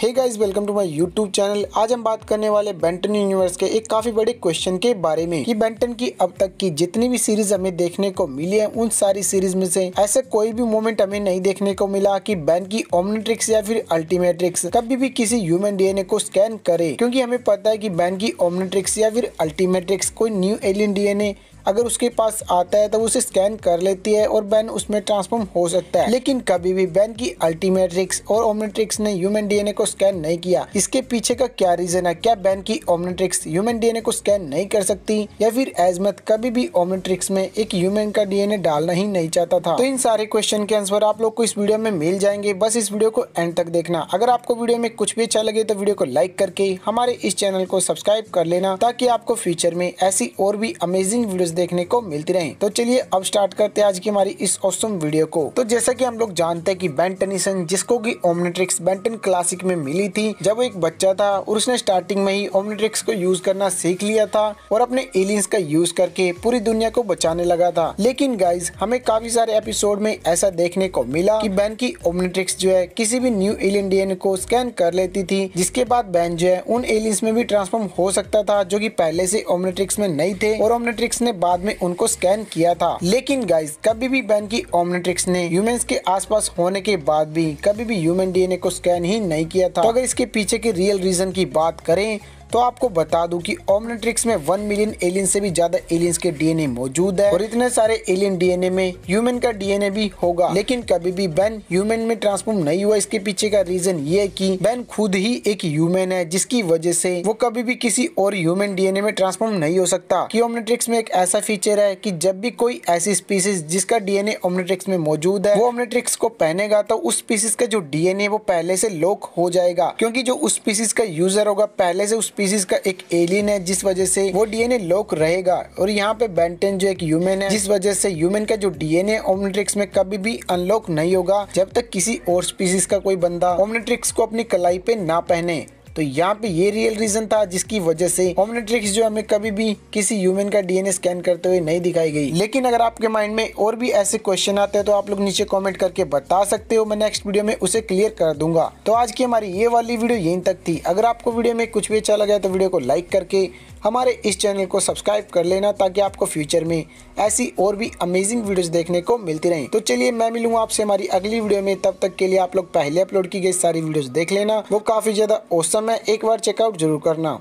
Hey guys welcome to my YouTube channel. आज हम बात करने वाले बेंटन यूनिवर्स के एक काफी बड़े क्वेश्चन के बारे में कि बेंटन की अब तक की जितनी भी सीरीज हमें देखने को मिली है उन सारी सीरीज में से ऐसे कोई भी मोमेंट हमें नहीं देखने को मिला कि बेन की ओमनीट्रिक्स या फिर अल्टीमेट्रिक्स कभी भी किसी ह्यूमन डीएनए को स्कैन करे, क्योंकि हमें पता है कि बेन की ओमनीट्रिक्स या फिर अल्टीमेट्रिक्स कोई न्यू एलियन डीएनए अगर उसके पास आता है तो उसे स्कैन कर लेती है और बेन उसमें ट्रांसफॉर्म हो सकता है। लेकिन कभी भी बेन की अल्टीमेट्रिक्स और ओमनीट्रिक्स ने ह्यूमन डीएनए को स्कैन नहीं किया। इसके पीछे का क्या रीजन है? क्या बेन की ओमनीट्रिक्स ह्यूमन डीएनए को स्कैन नहीं कर सकती, या फिर एजमत कभी भी ओमनीट्रिक्स में एक ह्यूमन का डीएनए डालना ही नहीं चाहता था? तो इन सारे क्वेश्चन के आंसर आप लोग को इस वीडियो में मिल जाएंगे, बस इस वीडियो को एंड तक देखना। अगर आपको वीडियो में कुछ भी अच्छा लगे तो वीडियो को लाइक करके हमारे इस चैनल को सब्सक्राइब कर लेना, ताकि आपको फ्यूचर में ऐसी और भी अमेजिंग वीडियोस देखने को मिलती रहे। तो चलिए अब स्टार्ट करते हैं आज की हमारी इस ऑसम वीडियो को। तो जैसा कि हम लोग जानते हैं कि बेन टेनिसन, जिसको कि ओमनीट्रिक्स बेन 10 क्लासिक में मिली थी जब वो एक बच्चा था, और उसने स्टार्टिंग में ही ओमनीट्रिक्स को यूज करना सीख लिया था और अपने एलियंस का यूज करके पूरी दुनिया को बचाने लगा था। लेकिन गाइज हमें काफी सारे एपिसोड में ऐसा देखने को मिला कि बेन की ओमनीट्रिक्स जो है किसी भी न्यू एलियन डीएनए को स्कैन कर लेती थी, जिसके बाद बेन जो है उन एलियंस में भी ट्रांसफॉर्म हो सकता था जो की पहले से ओमनीट्रिक्स में नहीं थे, और ओमनीट्रिक्स ने बाद में उनको स्कैन किया था। लेकिन गाइज कभी भी बेन की ओमनीट्रिक्स ने ह्यूमंस के आसपास होने के बाद भी कभी भी ह्यूमन डीएनए को स्कैन ही नहीं किया था। तो अगर इसके पीछे के रियल रीजन की बात करें तो आपको बता दूं कि ओमनीट्रिक्स में 1 मिलियन एलियन से भी ज्यादा एलियंस के डीएनए मौजूद है, और इतने सारे एलियन डीएनए में ह्यूमन का डीएनए भी होगा। लेकिन कभी भी बेन ह्यूमन में ट्रांसफॉर्म नहीं हुआ। इसके पीछे का रीजन ये है कि बेन खुद ही एक ह्यूमन है, जिसकी वजह से वो कभी भी किसी और ह्यूमन डीएनए में ट्रांसफॉर्म नहीं हो सकता। कि ओमनीट्रिक्स में एक ऐसा फीचर है कि जब भी कोई ऐसी स्पीसीज जिसका डीएनए ओमनीट्रिक्स में मौजूद है वो ओमनीट्रिक्स को पहनेगा तो उस स्पीसीज का जो डीएनए वो पहले से लॉक हो जाएगा, क्योंकि जो उस स्पीसीज का यूजर होगा पहले से उस स्पीसीज का एक एलियन है, जिस वजह से वो डीएनए लॉक रहेगा। और यहाँ पे बेन 10 जो एक ह्यूमन है, जिस वजह से ह्यूमन का जो डीएनए ओमनीट्रिक्स में कभी भी अनलॉक नहीं होगा जब तक किसी और स्पीसीज का कोई बंदा ओमनीट्रिक्स को अपनी कलाई पे ना पहने। तो यहाँ पे ये रियल रीजन था, जिसकी वजह से ओमनीट्रिक्स जो हमें कभी भी किसी ह्यूमन का डीएनए स्कैन करते हुए नहीं दिखाई गई। लेकिन अगर आपके माइंड में और भी ऐसे क्वेश्चन आते हैं तो आप लोग नीचे कमेंट करके बता सकते हो, मैं नेक्स्ट वीडियो में उसे क्लियर कर दूंगा। तो आज की हमारी ये वाली वीडियो यहीं तक थी। अगर आपको वीडियो में कुछ भी अच्छा लगा तो वीडियो को लाइक करके हमारे इस चैनल को सब्सक्राइब कर लेना, ताकि आपको फ्यूचर में ऐसी और भी अमेजिंग वीडियोस देखने को मिलती रहें। तो चलिए मैं मिलूंगा आपसे हमारी अगली वीडियो में, तब तक के लिए आप लोग पहले अपलोड की गई सारी वीडियोस देख लेना, वो काफ़ी ज़्यादा ऑसम है, एक बार चेकआउट जरूर करना।